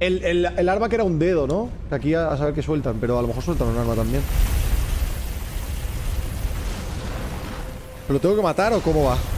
El arma que era un dedo, ¿no? Aquí a saber qué sueltan, pero a lo mejor sueltan un arma también. ¿Pero lo tengo que matar o cómo va?